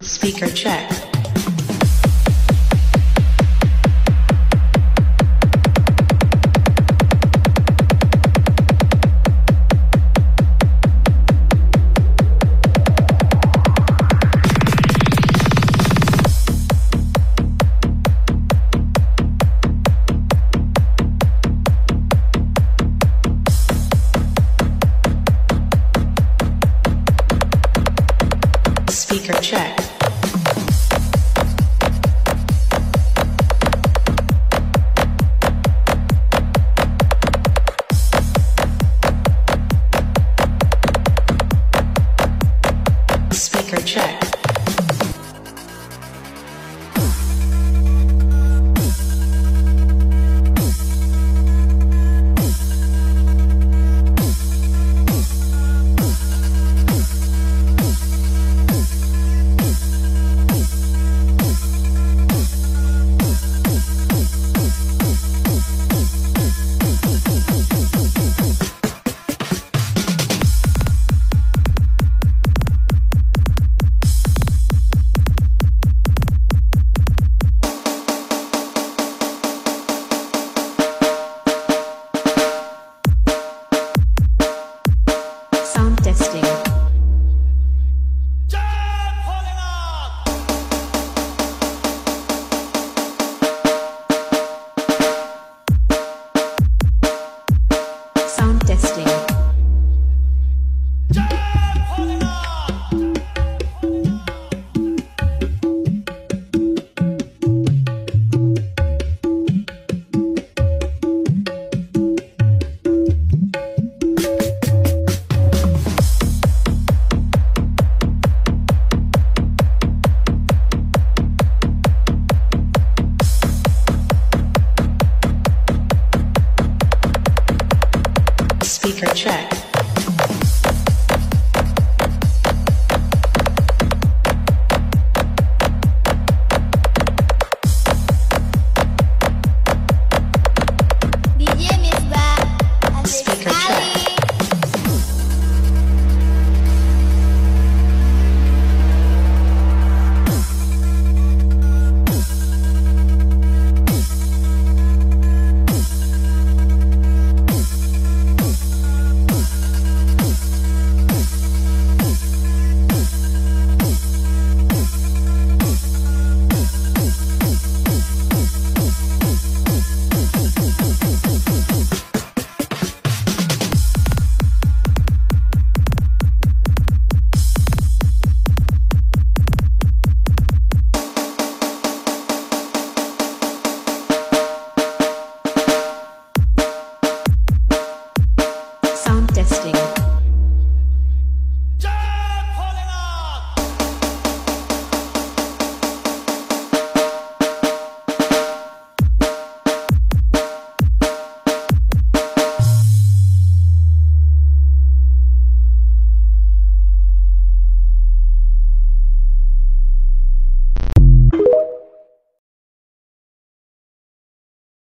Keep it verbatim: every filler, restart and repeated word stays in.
Speaker check.